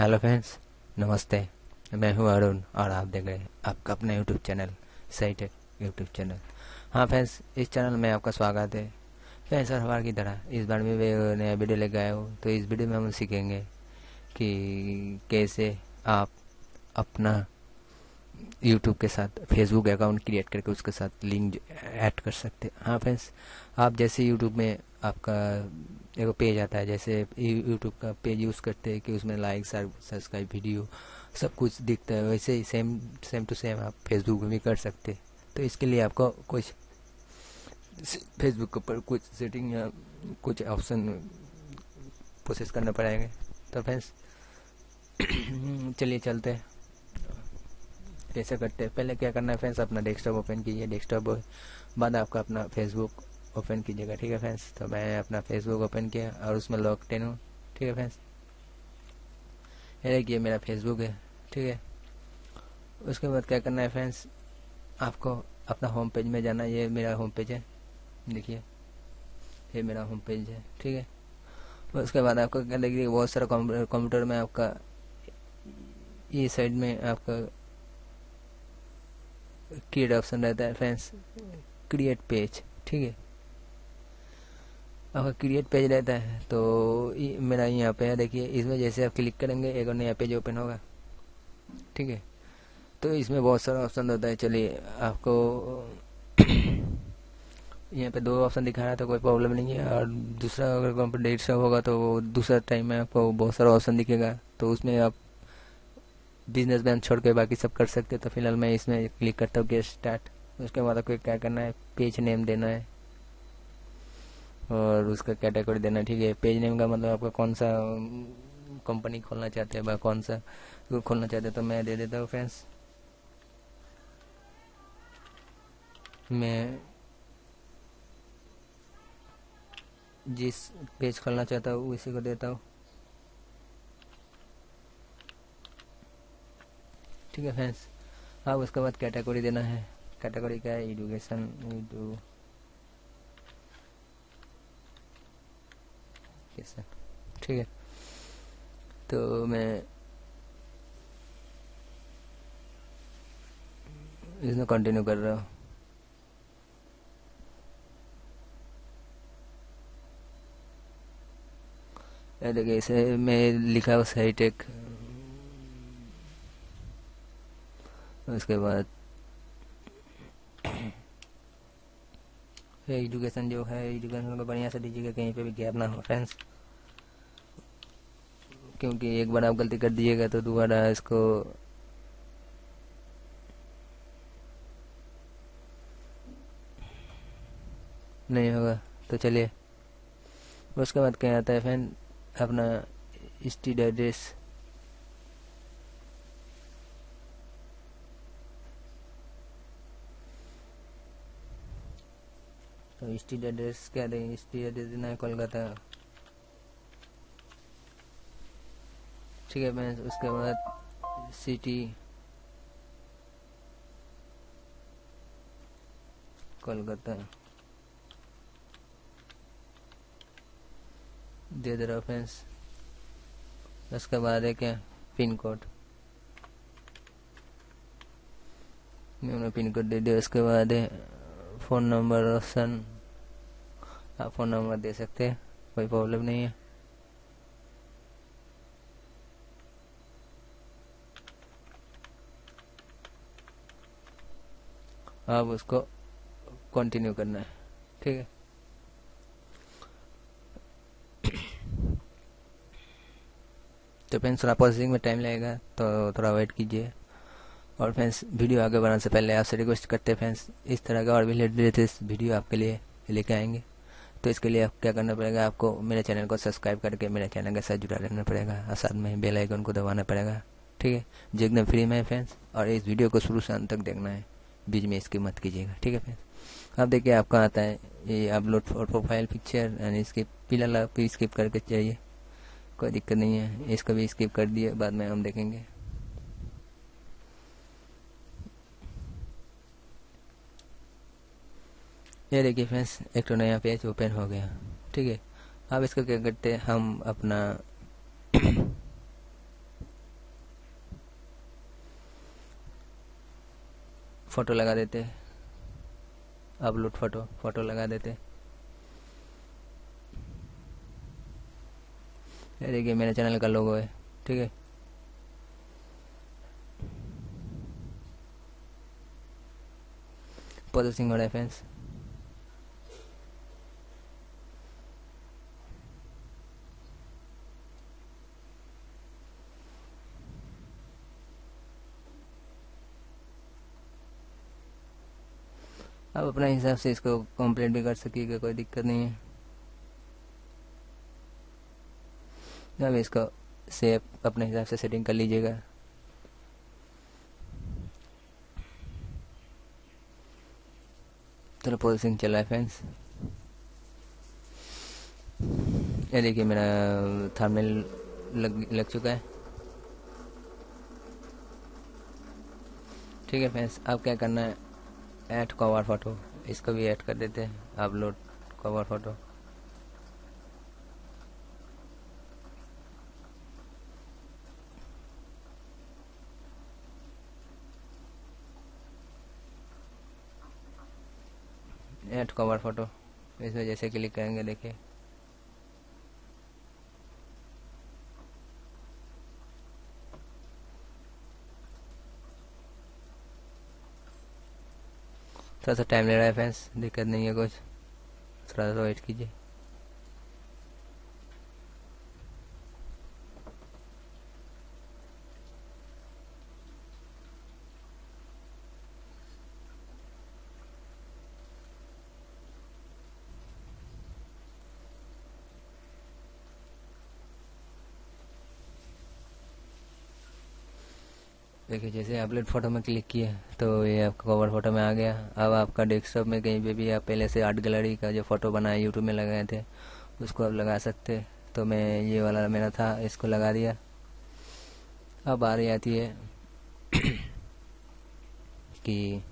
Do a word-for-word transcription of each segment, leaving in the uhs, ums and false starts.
Hello friends, नमस्ते। मैं हूं अरुण और आप देख रहे हैं आपका अपना यूट्यूब चैनल सही टेक यूट्यूब चैनल। हाँ फ्रेंड्स, इस चैनल में आपका स्वागत है। फ्रेंड्स, हर बार की तरह इस बार में भी नया वीडियो लेके आया हूँ। तो इस वीडियो में हम सीखेंगे कि कैसे आप अपना यूट्यूब के साथ फेसबुक अकाउंट क्रिएट करके उसके साथ लिंक ऐड कर सकते हैं। हाँ फ्रेंड्स, आप जैसे यूट्यूब में आपका एक पेज आता है, जैसे यूट्यूब का पेज यूज़ करते हैं कि उसमें लाइक सब्सक्राइब वीडियो सब कुछ दिखता है, वैसे ही सेम सेम टू सेम आप फेसबुक में भी कर सकते हैं। तो इसके लिए आपको कुछ फेसबुक के ऊपर कुछ सेटिंग या कुछ ऑप्शन प्रोसेस करना पड़ेगा। तो फ्रेंड्स चलिए चलते हैं कैसे करते हैं। पहले क्या करना है फ्रेंड्स, अपना डेस्कटॉप ओपन कीजिए। डेस्कटॉप बाद आपका अपना फेसबुक ओपन कीजिएगा, ठीक है फ्रेंड्स। तो मैं अपना फेसबुक ओपन किया और उसमें लॉग इन हूँ, ठीक है फ्रेंड्स। ये देखिए मेरा फेसबुक है, ठीक है। उसके बाद क्या करना है फ्रेंड्स, आपको अपना होम पेज में जाना। ये मेरा होम पेज है, देखिए ये मेरा होम पेज है, ठीक है। तो उसके बाद आपको क्या देखिए बहुत सारा कंप्यूटर में आपका ये साइड में आपका क्रिएट ऑप्शन रहता है फ्रेंड्स, क्रिएट पेज, ठीक है। आपका क्रिएट पेज रहता है तो ये मेरा यहाँ पे है, देखिए इसमें जैसे आप क्लिक करेंगे एक और नया पेज ओपन होगा, ठीक है। तो इसमें बहुत सारा ऑप्शन होता है। चलिए आपको यहाँ पे दो ऑप्शन दिखा रहा था, कोई प्रॉब्लम नहीं है। और दूसरा अगर कंप्यूटर डेट से होगा तो वो दूसरा टाइम में आपको बहुत सारा ऑप्शन दिखेगा, तो उसमें आप बिजनेस बैंक छोड़ के बाकी सब कर सकते हैं। तो फिलहाल मैं इसमें क्लिक करता हूँ गेट स्टार्ट। उसके बाद आपको क्या करना है, पेज नेम देना है और उसका कैटेगरी देना है, ठीक है। पेज नेम का मतलब आपका कौन सा कंपनी खोलना चाहते हैं, कौन सा खोलना चाहते हैं। तो मैं दे देता हूँ फ्रेंड्स, मैं जिस पेज खोलना चाहता हूँ उसी को देता हूँ, ठीक है फ्रेंड्स। अब उसके बाद कैटेगरी देना है। कैटेगरी क्या है, एजुकेशन एजुकेशन, ठीक है। तो मैं इसमें कंटिन्यू कर रहा हूँ। देखिए इसे मैं लिखा हुआ सही टेक। उसके बाद एजुकेशन जो है, एजुकेशन को बढ़िया से दीजिएगा, कहीं पे भी गैप ना हो फ्रेंड्स, क्योंकि एक बार आप गलती कर दीजिएगा तो दोबारा इसको नहीं होगा। तो चलिए उसके बाद क्या आता है फ्रेंड, अपना स्ट्रीट एड्रेस, तो स्ट्रीट एड्रेस क्या दें, स्ट्रीट एड्रेस देना है कोलकाता, ठीक है फ्रेंड्स। उसके बाद सिटी कोलकाता दे दे रहा हूँ फ्रेंड्स। उसके बाद है क्या, पिन कोड, मैंने पिन कोड दे दिया। उसके बाद है फ़ोन नंबर ऑप्शन, आप फ़ोन नंबर दे सकते हैं, कोई प्रॉब्लम नहीं है। आप उसको कंटिन्यू करना है, ठीक है। तो फ्रेंड्स थोड़ा प्रोसेसिंग में टाइम लगेगा, तो थोड़ा वेट कीजिए। और फ्रेंड्स वीडियो आगे बढ़ाने से पहले आपसे रिक्वेस्ट करते हैं फ्रेंड्स, इस तरह का और भी लेटेस्ट वीडियो आपके लिए लेके आएंगे। तो इसके लिए आप क्या करना पड़ेगा, आपको मेरे चैनल को सब्सक्राइब करके मेरे चैनल के साथ जुड़ा रहना पड़ेगा और साथ में बेल आइकन को दबाना पड़ेगा, ठीक है। जो एकदम फ्री में है फ्रेंड्स, और इस वीडियो को शुरू से अंत तक देखना है, बीच में इसकी मत कीजिएगा, ठीक है फ्रेंड्स। अब देखिए आपका आता है ये अपलोड प्रोफाइल पिक्चर एंड इसके फिलहाल आपको स्किप करके चाहिए, कोई दिक्कत नहीं है, इसको भी स्किप कर दिए, बाद में हम देखेंगे। ये देखिए फ्रेंड्स एक तो नया पेज ओपन हो गया, ठीक है। अब इसको क्या करते हैं, हम अपना फोटो लगा देते, अपलोड फोटो फोटो लगा देते। ये देखिए मेरे चैनल का लोगो है, ठीक है। प्रोसेसिंग हो रहा है फ्रेंड्स। आप अपने हिसाब से इसको कंप्लीट भी कर सकिएगा, कोई दिक्कत नहीं है। अब इसको सेव अपने हिसाब से सेटिंग कर लीजिएगा। चलो प्रोसेसिंग चल रहा है फ्रेंड्स। ये देखिए मेरा थंबनेल लग लग चुका है, ठीक है फ्रेंड्स। अब क्या करना है, ऐड कवर फोटो, इसको भी ऐड कर देते हैं। Upload cover photo, add cover photo, इसमें जैसे क्लिक करेंगे देखिए थोड़ा सा टाइम ले रहा है फ्रेंड्स, दिक्कत नहीं है कुछ, थोड़ा सा वेट कीजिए। देखिए जैसे अपलोड फोटो में क्लिक किया तो ये आपका कवर फोटो में आ गया। अब आपका डेस्कटॉप में कहीं पे भी आप पहले से आर्ट गैलरी का जो फोटो बनाए यूट्यूब में लगाए थे उसको आप लगा सकते। तो मैं ये वाला मेरा था, इसको लगा दिया। अब आ रही आती है कि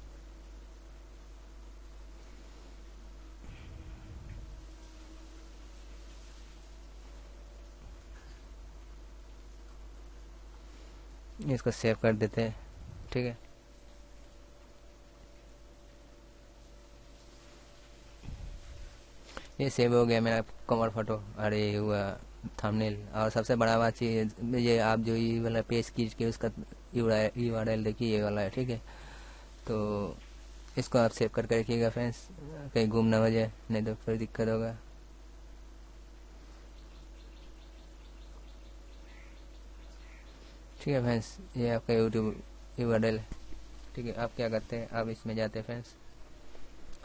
इसको सेव कर देते हैं, ठीक है। ये सेव हो गया मेरा कवर फोटो। अरे हुआ थंबनेल। और सबसे बड़ा बात चीज़ ये, आप जो ये वाला पेज खींच के उसका यू आर एल देखिए ये वाला है, ठीक है। तो इसको आप सेव करके रखिएगा फ्रेंड्स, कहीं गुम ना हो जाए, नहीं तो फिर दिक्कत होगा। ठीक है फ्रेंड्स, ये आपका यूट्यूब यूआरएल, ठीक है। आप क्या करते हैं, आप इसमें जाते हैं फ्रेंड्स,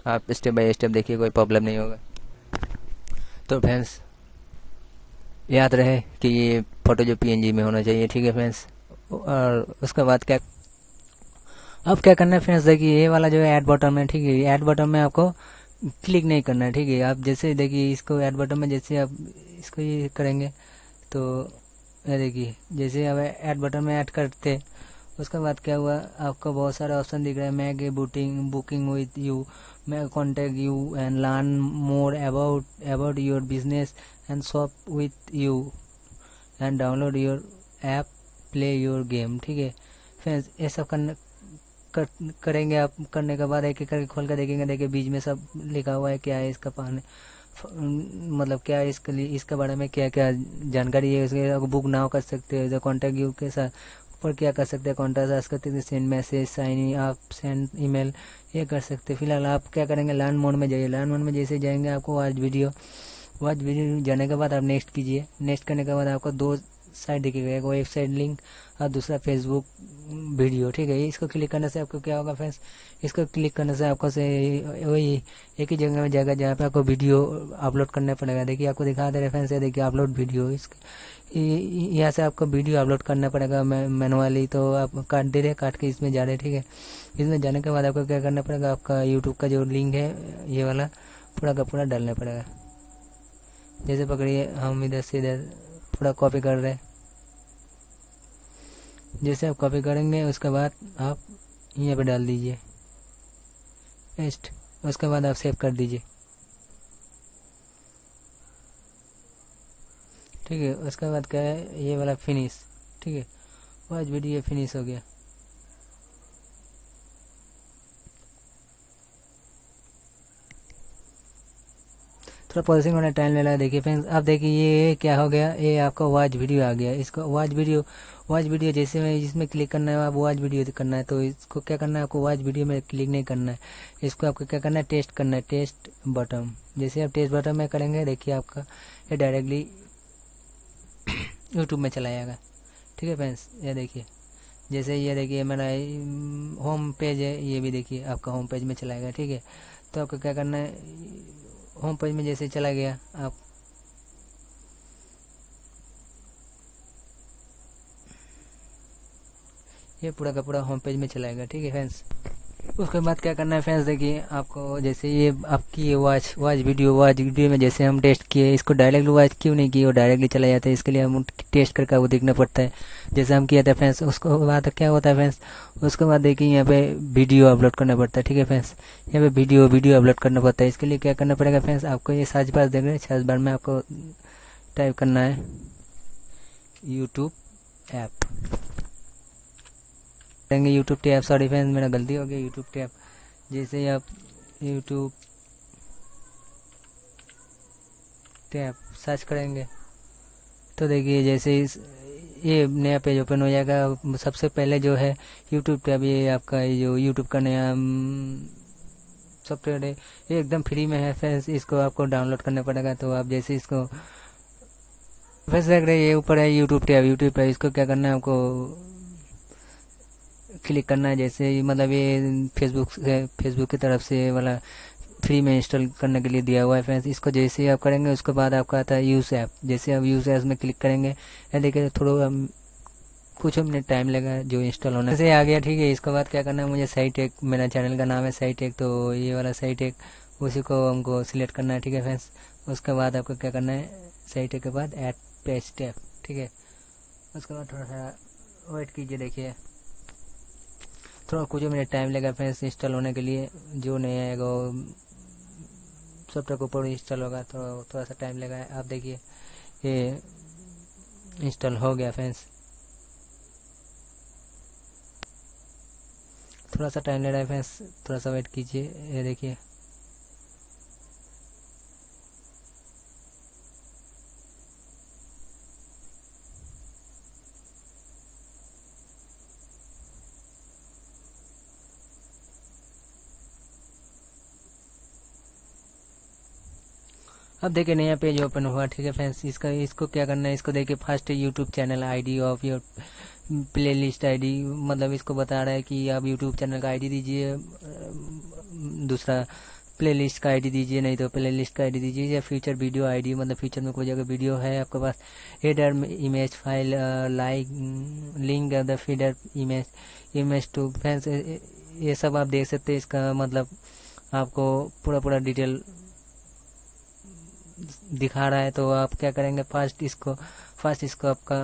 आप स्टेप बाय स्टेप देखिए, कोई प्रॉब्लम नहीं होगा। तो फ्रेंड्स याद रहे कि ये फोटो जो पीएनजी में होना चाहिए, ठीक है फ्रेंड्स। और उसके बाद क्या, अब क्या करना है फ्रेंड्स, देखिए ये वाला जो है ऐड बटन में, ठीक है, ये ऐड बटन में आपको क्लिक नहीं करना है, ठीक है। आप जैसे देखिए इसको ऐड बटन में जैसे आप इसको ये करेंगे तो ये देखिए जैसे अब ऐड बटन में ऐड करते उसके बाद क्या हुआ, आपको बहुत सारे ऑप्शन दिख रहे हैं। Make a booking booking with you, make contact you and learn more about about your business and shop with you and download your app play your game, ठीक है फ्रेंड्स। ये सब करने कर, करेंगे आप, करने के बाद एक एक करके खोल कर देखेंगे। देखिए बीच में सब लिखा हुआ है, क्या है इसका पाने मतलब, क्या इसके लिए इसके बारे में क्या क्या जानकारी है, उसके बुक नाउ कर सकते हैं, कॉन्टैक्ट यू के साथ पर क्या कर सकते हैं, कॉन्टैक्ट करते हैं, सेंड मैसेज, साइन आप सेंड ईमेल, ये कर सकते हैं। फिलहाल आप क्या करेंगे, लर्न मोड में जाइए। लर्न मोड में जैसे जाएंगे आपको वाच वीडियो, वाच वीडियो जाने के बाद आप नेक्स्ट कीजिए। नेक्स्ट करने के बाद आपको दो साइट दिखेगा, एक वेबसाइट लिंक और दूसरा फेसबुक वीडियो, ठीक है। इसको क्लिक करने से आपको क्या होगा फ्रेंड्स, इसको क्लिक करने से आपको से वही एक ही जगह में जाएगा जहाँ पे आपको वीडियो अपलोड करना पड़ेगा। देखिए आपको दिखा दे रहे फ्रेंड्स, ये देखिए अपलोड वीडियो, इसके यहाँ से आपको वीडियो अपलोड करना पड़ेगा मैनुअली। तो आप काट दे रहे, काट के इसमें जा रहे, ठीक है। इसमें जाने के बाद आपको क्या करना पड़ेगा, आपका यूट्यूब का जो लिंक है ये वाला पूरा का पूरा डालना पड़ेगा। जैसे पकड़िए हम इधर से इधर पूरा कॉपी कर रहे हैं, जैसे आप कॉपी करेंगे उसके बाद आप यहाँ पे डाल दीजिए पेस्ट, उसके बाद आप सेव कर दीजिए, ठीक है। उसके बाद क्या है, ये वाला फिनिश, ठीक है, आज वीडियो फिनिश हो गया। थोड़ा प्रोसेसिंग होने टाइम ले रहा है। देखिए फ्रेंड्स, अब देखिए ये क्या हो गया, ये आपका वॉच वीडियो आ गया। इसको वॉच वीडियो वॉच वीडियो जैसे में जिसमें क्लिक करना है आप वॉच वीडियो करना है, तो इसको क्या करना है, आपको वॉच वीडियो में क्लिक नहीं करना है। इसको आपको क्या करना है, टेस्ट करना है, टेस्ट बटन। जैसे आप टेस्ट बटन में करेंगे देखिए आपका ये डायरेक्टली यूट्यूब में चला जाएगा। ठीक है फ्रेंड्स, ये देखिए जैसे ये देखिए मेरा होम पेज है, ये भी देखिए आपका होम पेज में चलाएगा। ठीक है, तो आपको क्या करना है, होम पेज में जैसे चला गया आप ये पूरा का पूरा होम पेज में चलाएगा। ठीक है फ्रेंड्स, उसके बाद क्या करना है फ्रेंड्स, देखिए आपको जैसे ये आपकी ये watch watch video watch video में जैसे हम टेस्ट किए, इसको डायरेक्टली वॉच क्यों नहीं किए, वो डायरेक्टली चला जाता है। इसके लिए हम टेस्ट करके वो देखना पड़ता है जैसे हम किया था फ्रेंड्स। उसको बाद क्या होता है फ्रेंड्स, उसके बाद देखिए यहाँ पे वीडियो अपलोड करना पड़ता है। ठीक है फ्रेंड्स, यहाँ पे वीडियो वीडियो अपलोड करना पड़ता है। इसके लिए क्या करना पड़ेगा फ्रेंड्स, आपको ये सर्च बार देख रहे हैं, सर्च बार में आपको टाइप करना है YouTube app. YouTube tab, sorry friends मेरा गलती हो गया, यूट्यूब टैब। जैसे ही आप यूट्यूब टैब सर्च करेंगे तो देखिए जैसे इस ये नया पेज ओपन हो जाएगा। सबसे पहले जो है यूट्यूब टैब, ये आपका ये जो यूट्यूब का नया सॉफ्टवेयर है ये एकदम फ्री में है फ्रेंड्स। इसको आपको डाउनलोड करना पड़ेगा। तो आप जैसे इसको फ्रेंड्स देख रहे हैं ये ऊपर है यूट्यूब टैब, यूट्यूब टैब इसको क्या करना है, आपको क्लिक करना है। जैसे मतलब ये फेसबुक से फेसबुक की तरफ से वाला फ्री में इंस्टॉल करने के लिए दिया हुआ है फ्रेंड्स। इसको जैसे ही आप करेंगे उसके बाद आपका आता है यूज़ ऐप। जैसे आप यूज़ ऐप में क्लिक करेंगे देखिए थोड़ा कुछ मिनट टाइम लगा जो इंस्टॉल होने से आ गया। ठीक है, इसके बाद क्या करना है, मुझे साही टेक मेरा चैनल का नाम है साही टेक, तो ये वाला साही टेक उसी को हमको सिलेक्ट करना है। ठीक है फ्रेंड्स, उसके बाद आपको क्या करना है, साही टेक के बाद ऐड पेज टैप। ठीक है, उसके बाद थोड़ा सा वेट कीजिए, देखिए थोड़ा कुछ मिनट टाइम लगा फ्रेंड्स इंस्टॉल होने के लिए। जो नया है वो सॉफ्टवेयर के ऊपर इंस्टॉल होगा, थोड़ा थोड़ा सा टाइम लगा है। आप देखिए ये इंस्टॉल हो गया फ्रेंड्स, थोड़ा सा टाइम ले रहा है फ्रेंड्स, थोड़ा सा वेट कीजिए। ये देखिए अब देखिए नया पेज ओपन हुआ। ठीक है फ्रेंड्स, इसका इसको क्या करना है, इसको देखिए first YouTube channel ID of your playlist ID, मतलब इसको बता रहा है कि आप यूट्यूब चैनल का आईडी दीजिए, दूसरा प्लेलिस्ट का आईडी दीजिए, नहीं तो प्लेलिस्ट का आईडी दीजिए, या फ्यूचर वीडियो आईडी मतलब फ्यूचर में कोई जगह वीडियो है आपके पास, header image file like link the feeder image image to. Friends ये सब आप देख सकते हैं, इसका मतलब आपको पूरा पूरा डिटेल दिखा रहा है। तो आप क्या करेंगे, फर्स्ट इसको फर्स्ट इसको आपका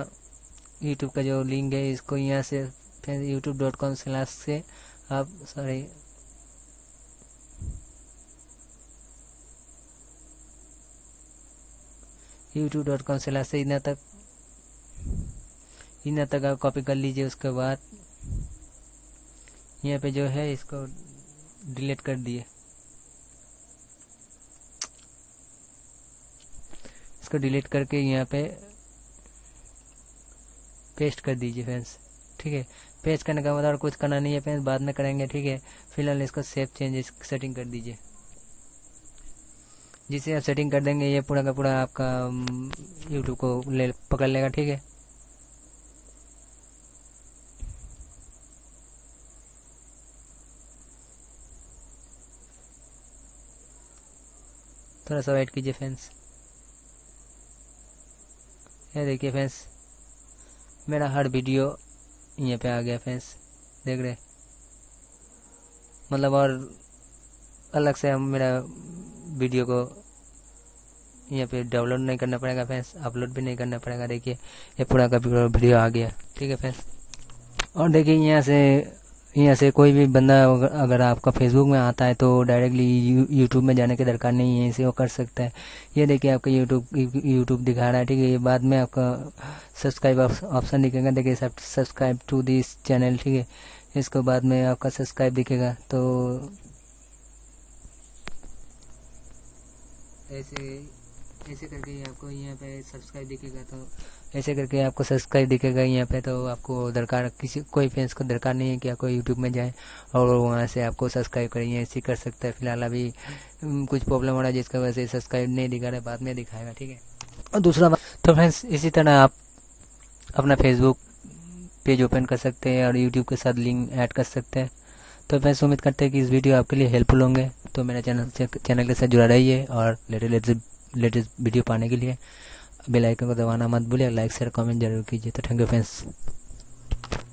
यूट्यूब का जो लिंक है इसको यहाँ से फिर यूट्यूब डॉट कॉम स्लैश से आप sorry YouTube dot com slash से इतना तक इतना तक आप कॉपी कर लीजिए। उसके बाद यहाँ पे जो है इसको डिलीट कर दिए, इसको डिलीट करके यहाँ पे पेस्ट कर दीजिए फ्रेंड्स। ठीक है, पेस्ट करने का मतलब कुछ करना नहीं है फ्रेंड्स, बाद में करेंगे। ठीक है, फिलहाल इसको सेव चेंजेस सेटिंग कर दीजिए। जिसे आप सेटिंग कर देंगे ये पूरा का पूरा आपका यूट्यूब को ले पकड़ लेगा। ठीक है, थोड़ा सा वेट कीजिए फ्रेंड्स। ये देखिए फ्रेंड्स मेरा हर वीडियो यहाँ पे आ गया फ्रेंड्स, देख रहे मतलब, और अलग से हम मेरा वीडियो को यहाँ पे डाउनलोड नहीं करना पड़ेगा फ्रेंड्स, अपलोड भी नहीं करना पड़ेगा। देखिए ये पूरा का पूरा वीडियो आ गया। ठीक है फ्रेंड्स, और देखिए यहाँ से यहाँ से कोई भी बंदा अगर आपका फेसबुक में आता है तो डायरेक्टली यू, यूट्यूब में जाने की दरकार नहीं है, इसे वो कर सकता है। ये देखिए आपका यूट्यूब यूट्यूब दिखा रहा है। ठीक है, ये बाद में आपका सब्सक्राइब ऑप्शन दिखेगा, देखिए सब्सक्राइब टू दिस चैनल। ठीक है, इसको बाद में आपका सब्सक्राइब दिखेगा। तो ऐसे ऐसे करके आपको यहाँ पे सब्सक्राइब दिखेगा, तो ऐसे करके आपको सब्सक्राइब दिखेगा यहाँ पे। तो आपको दरकार किसी कोई फ्रेंड्स को दरकार नहीं है कि आपको यूट्यूब में जाए और वहाँ से आपको सब्सक्राइब करें, ऐसे कर सकता है। फिलहाल अभी कुछ प्रॉब्लम हो रहा है जिसकी वजह से सब्सक्राइब नहीं दिखा रहा है, बाद में दिखाएगा, ठीक है। और दूसरा बात, तो फ्रेंड्स इसी तरह आप अपना फेसबुक पेज ओपन कर सकते हैं और यूट्यूब के साथ लिंक ऐड कर सकते हैं। तो फ्रेंड्स उम्मीद करते हैं कि इस वीडियो आपके लिए हेल्पफुल होंगे। तो मेरा चैनल चैनल के साथ जुड़ा रहिए और लेटेस्ट लेटेस्ट वीडियो पाने के लिए बेल आइकन को दबाना मत भूलिए। लाइक शेयर कमेंट जरूर कीजिए। तो थैंक यू फ्रेंड्स।